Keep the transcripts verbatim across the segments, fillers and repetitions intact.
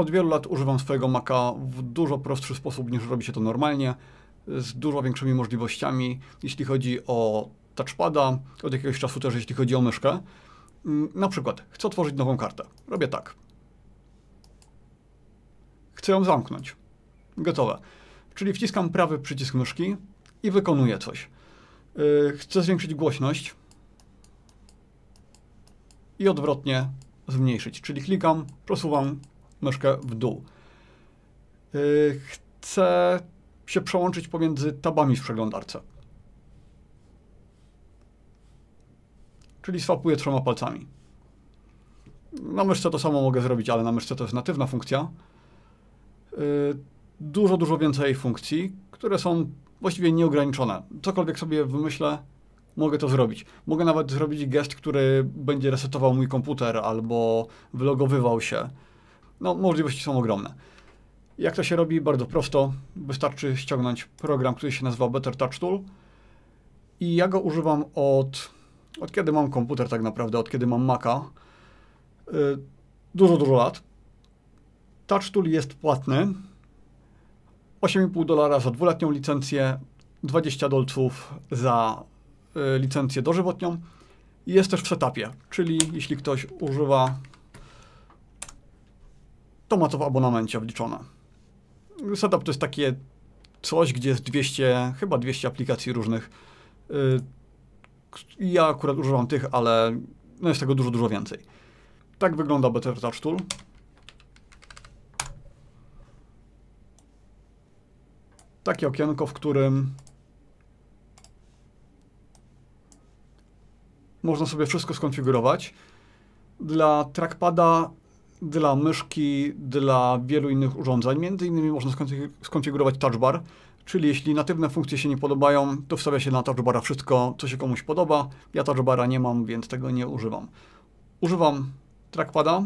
Od wielu lat używam swojego Maca w dużo prostszy sposób niż robi się to normalnie, z dużo większymi możliwościami, jeśli chodzi o touchpada, od jakiegoś czasu też jeśli chodzi o myszkę. Na przykład chcę otworzyć nową kartę. Robię tak. Chcę ją zamknąć. Gotowe. Czyli wciskam prawy przycisk myszki i wykonuję coś. Chcę zwiększyć głośność i odwrotnie zmniejszyć. Czyli klikam, przesuwam myszkę w dół. Chcę się przełączyć pomiędzy tabami w przeglądarce. Czyli swapuję trzema palcami. Na myszce to samo mogę zrobić, ale na myszce to jest natywna funkcja. Dużo, dużo więcej funkcji, które są właściwie nieograniczone. Cokolwiek sobie wymyślę, mogę to zrobić. Mogę nawet zrobić gest, który będzie resetował mój komputer albo wylogowywał się. No, możliwości są ogromne. Jak to się robi? Bardzo prosto. Wystarczy ściągnąć program, który się nazywa BetterTouchTool. I ja go używam od, od kiedy mam komputer tak naprawdę, od kiedy mam Maca. Yy, dużo, dużo lat. TouchTool jest płatny. osiem i pół dolara za dwuletnią licencję, dwadzieścia dolców za y, licencję dożywotnią. Jest też w Setappie, czyli jeśli ktoś używa, to ma to w abonamencie wliczone. Setapp to jest takie coś, gdzie jest dwieście, chyba dwieście aplikacji różnych. Y, ja akurat używam tych, ale no jest tego dużo, dużo więcej. Tak wygląda BetterTouchTool. Takie okienko, w którym można sobie wszystko skonfigurować. Dla trackpada, dla myszki, dla wielu innych urządzeń. Między innymi można skonfigurować TouchBar, czyli jeśli natywne funkcje się nie podobają, to wstawia się na TouchBara wszystko, co się komuś podoba. Ja TouchBara nie mam, więc tego nie używam. Używam trackpada,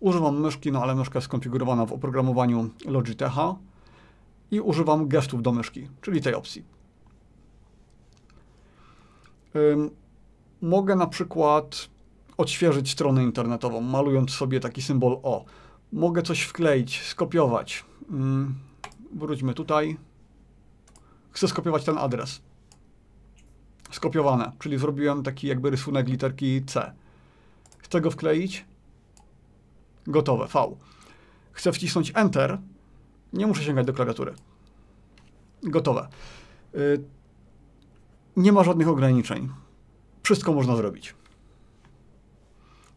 używam myszki, no ale myszka jest skonfigurowana w oprogramowaniu Logitecha. I używam gestów do myszki, czyli tej opcji. Ym, mogę na przykład odświeżyć stronę internetową, malując sobie taki symbol O. Mogę coś wkleić, skopiować. Ym, wróćmy tutaj. Chcę skopiować ten adres. Skopiowane, czyli zrobiłem taki jakby rysunek literki C. Chcę go wkleić. Gotowe, V. Chcę wcisnąć Enter. Nie muszę sięgać do klawiatury. Gotowe. Yy, nie ma żadnych ograniczeń. Wszystko można zrobić.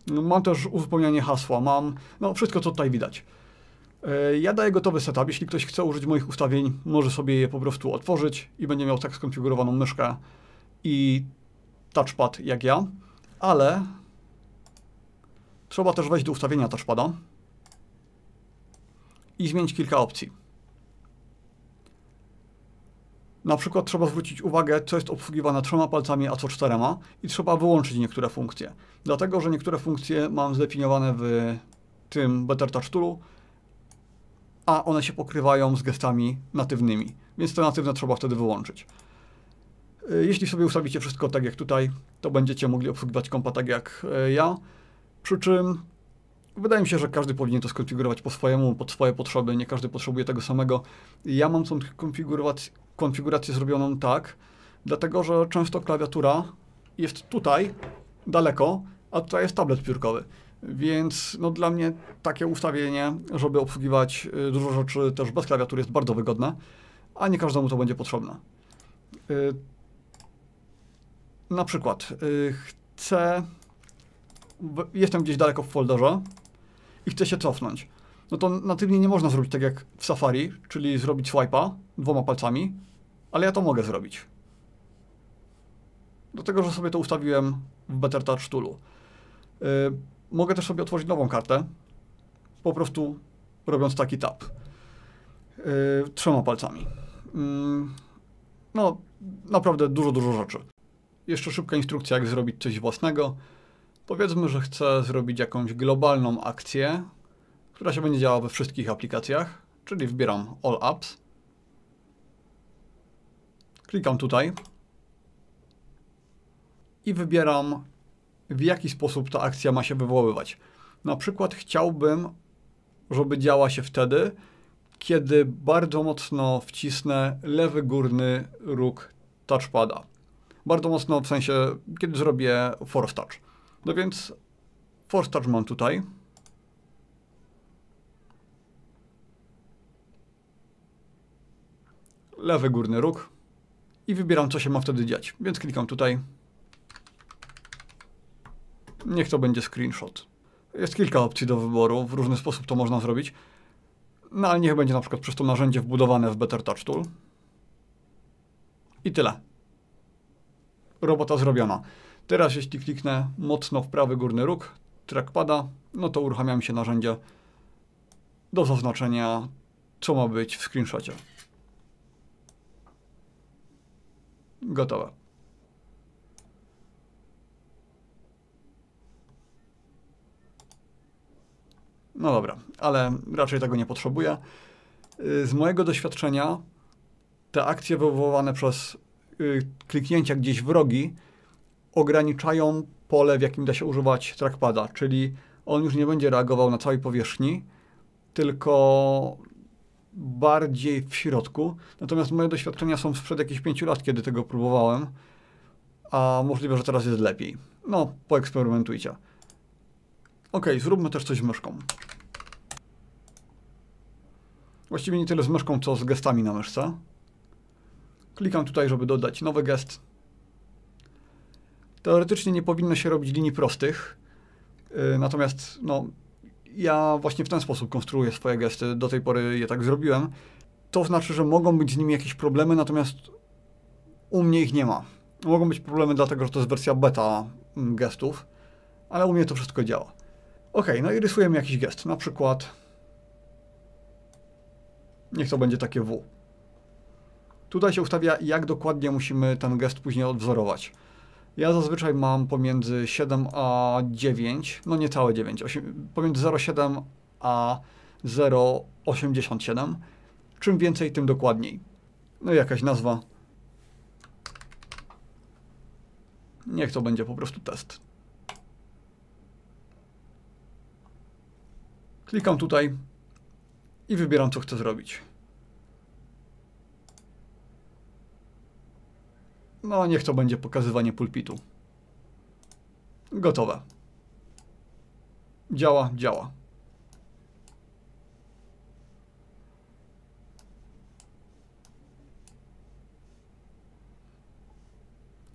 No, mam też uzupełnianie hasła. Mam no, wszystko, co tutaj widać. Yy, ja daję gotowy setup. Jeśli ktoś chce użyć moich ustawień, może sobie je po prostu otworzyć i będzie miał tak skonfigurowaną myszkę i touchpad jak ja. Ale trzeba też wejść do ustawienia touchpada i zmienić kilka opcji. Na przykład trzeba zwrócić uwagę, co jest obsługiwane trzema palcami, a co czterema i trzeba wyłączyć niektóre funkcje. Dlatego, że niektóre funkcje mam zdefiniowane w tym BetterTouchToolu, a one się pokrywają z gestami natywnymi, więc te natywne trzeba wtedy wyłączyć. Jeśli sobie ustawicie wszystko tak jak tutaj, to będziecie mogli obsługiwać kompa tak jak ja, przy czym wydaje mi się, że każdy powinien to skonfigurować po swojemu, pod swoje potrzeby. Nie każdy potrzebuje tego samego. Ja mam tą konfigurację, konfigurację zrobioną tak, dlatego że często klawiatura jest tutaj, daleko, a tutaj jest tablet piórkowy. Więc no, dla mnie takie ustawienie, żeby obsługiwać dużo rzeczy też bez klawiatury, jest bardzo wygodne, a nie każdemu to będzie potrzebne. Yy, na przykład yy, chcę... Jestem gdzieś daleko w folderze i chcę się cofnąć. No to natywnie nie można zrobić tak jak w Safari, czyli zrobić swipe'a dwoma palcami, ale ja to mogę zrobić. Dlatego, że sobie to ustawiłem w BetterTouchToolu. Yy, mogę też sobie otworzyć nową kartę, po prostu robiąc taki tab. Yy, trzema palcami. Yy, no, naprawdę dużo, dużo rzeczy. Jeszcze szybka instrukcja, jak zrobić coś własnego. Powiedzmy, że chcę zrobić jakąś globalną akcję, która się będzie działała we wszystkich aplikacjach, czyli wybieram All Apps. Klikam tutaj i wybieram, w jaki sposób ta akcja ma się wywoływać. Na przykład chciałbym żeby działa się wtedy, kiedy bardzo mocno wcisnę lewy górny róg touchpada. Bardzo mocno, w sensie, kiedy zrobię force touch. No więc force touch mam tutaj. Lewy górny róg i wybieram, co się ma wtedy dziać. Więc klikam tutaj. Niech to będzie screenshot. Jest kilka opcji do wyboru, w różny sposób to można zrobić. No ale niech będzie na przykład przez to narzędzie wbudowane w BetterTouchTool. I tyle. Robota zrobiona. Teraz jeśli kliknę mocno w prawy górny róg trackpada, no to uruchamiam się narzędzie do zaznaczenia, co ma być w screenshocie. Gotowe. No dobra, ale raczej tego nie potrzebuję. Z mojego doświadczenia te akcje wywołane przez kliknięcia gdzieś w rogi ograniczają pole, w jakim da się używać trackpada, czyli on już nie będzie reagował na całej powierzchni, tylko bardziej w środku. Natomiast moje doświadczenia są sprzed jakichś pięciu lat, kiedy tego próbowałem, a możliwe, że teraz jest lepiej. No, poeksperymentujcie. Ok, zróbmy też coś z myszką. Właściwie nie tyle z myszką, co z gestami na myszce. Klikam tutaj, żeby dodać nowy gest. Teoretycznie nie powinno się robić linii prostych, yy, natomiast no, ja właśnie w ten sposób konstruuję swoje gesty. Do tej pory je tak zrobiłem. To znaczy, że mogą być z nimi jakieś problemy, natomiast u mnie ich nie ma. Mogą być problemy dlatego, że to jest wersja beta gestów, ale u mnie to wszystko działa. Ok, no i rysujemy jakiś gest. Na przykład niech to będzie takie W. Tutaj się ustawia, jak dokładnie musimy ten gest później odwzorować. Ja zazwyczaj mam pomiędzy siedem a dziewięć, no nie całe dziewięć, osiem, pomiędzy zero przecinek siedem a zero przecinek osiemdziesiąt siedem. Czym więcej, tym dokładniej. No i jakaś nazwa. Niech to będzie po prostu test. Klikam tutaj i wybieram, co chcę zrobić. No, niech to będzie pokazywanie pulpitu. Gotowe. Działa, działa.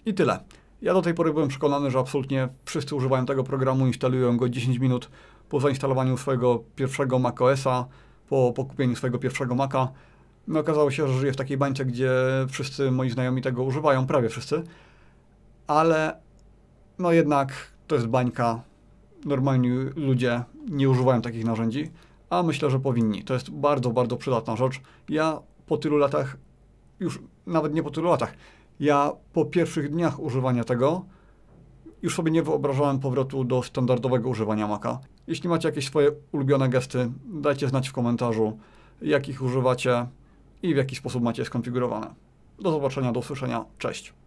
I tyle. Ja do tej pory byłem przekonany, że absolutnie wszyscy używają tego programu, instalują go dziesięć minut po zainstalowaniu swojego pierwszego macOS-a, po, po kupieniu swojego pierwszego Maca. No, okazało się, że żyję w takiej bańce, gdzie wszyscy moi znajomi tego używają, prawie wszyscy, ale no jednak to jest bańka, normalni ludzie nie używają takich narzędzi, a myślę, że powinni. To jest bardzo, bardzo przydatna rzecz. Ja po tylu latach, już nawet nie po tylu latach, ja po pierwszych dniach używania tego już sobie nie wyobrażałem powrotu do standardowego używania Maca. Jeśli macie jakieś swoje ulubione gesty, dajcie znać w komentarzu, jakich używacie i w jaki sposób macie je skonfigurowane. Do zobaczenia, do usłyszenia, cześć.